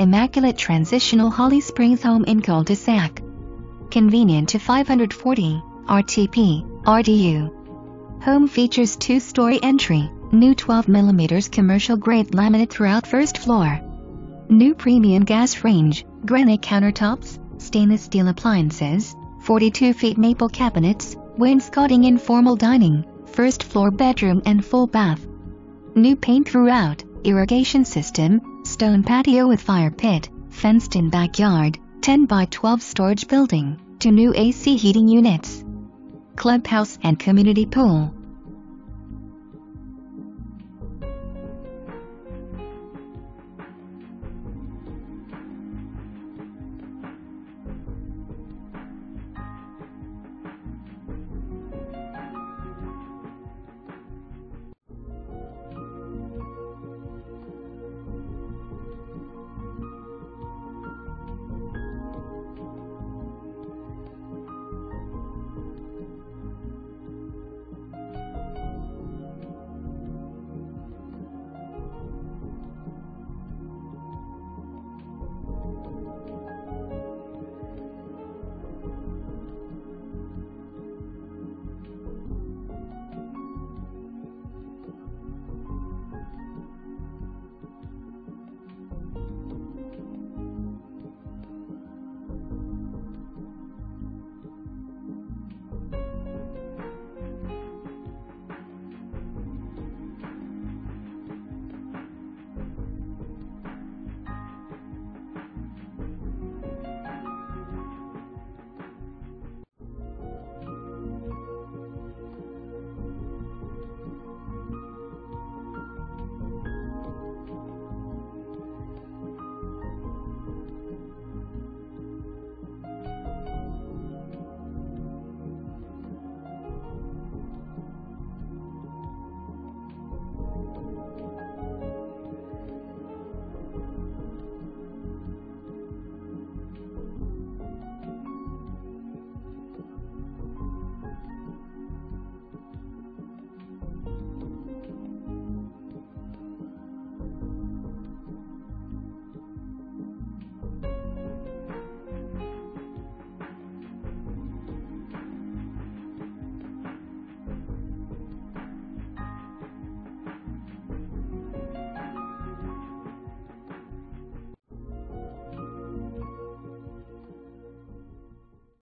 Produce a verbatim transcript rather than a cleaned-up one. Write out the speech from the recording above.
immaculate transitional Holly Springs home in cul-de-sac. Convenient to five hundred forty, R T P, R D U. Home features two-story entry, new twelve millimeter commercial-grade laminate throughout first floor. New premium gas range, granite countertops, stainless steel appliances, forty-two feet maple cabinets, wainscoting, informal dining, first floor bedroom and full bath. New paint throughout, irrigation system, stone patio with fire pit, fenced-in backyard, ten by twelve storage building, two new A C heating units, clubhouse and community pool.